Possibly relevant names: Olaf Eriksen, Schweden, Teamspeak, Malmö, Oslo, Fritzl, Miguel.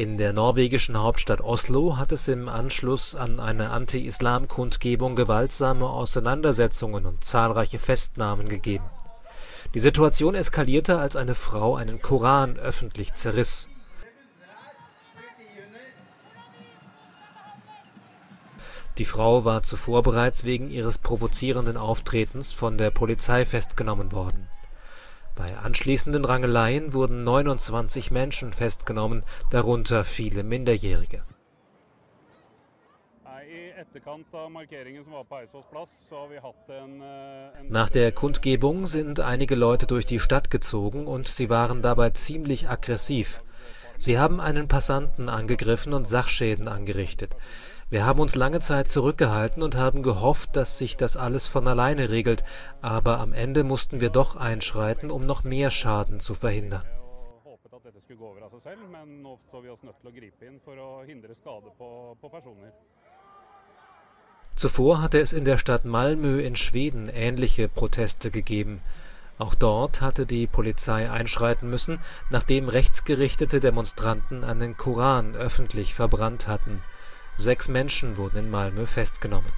In der norwegischen Hauptstadt Oslo hat es im Anschluss an eine Anti-Islam-Kundgebung gewaltsame Auseinandersetzungen und zahlreiche Festnahmen gegeben. Die Situation eskalierte, als eine Frau einen Koran öffentlich zerriss. Die Frau war zuvor bereits wegen ihres provozierenden Auftretens von der Polizei festgenommen worden. Bei anschließenden Rangeleien wurden 29 Menschen festgenommen, darunter viele Minderjährige. Nach der Kundgebung sind einige Leute durch die Stadt gezogen und sie waren dabei ziemlich aggressiv. Sie haben einen Passanten angegriffen und Sachschäden angerichtet. Wir haben uns lange Zeit zurückgehalten und haben gehofft, dass sich das alles von alleine regelt, aber am Ende mussten wir doch einschreiten, um noch mehr Schaden zu verhindern. Zuvor hatte es in der Stadt Malmö in Schweden ähnliche Proteste gegeben. Auch dort hatte die Polizei einschreiten müssen, nachdem rechtsgerichtete Demonstranten einen Koran öffentlich verbrannt hatten. 6 Menschen wurden in Malmö festgenommen.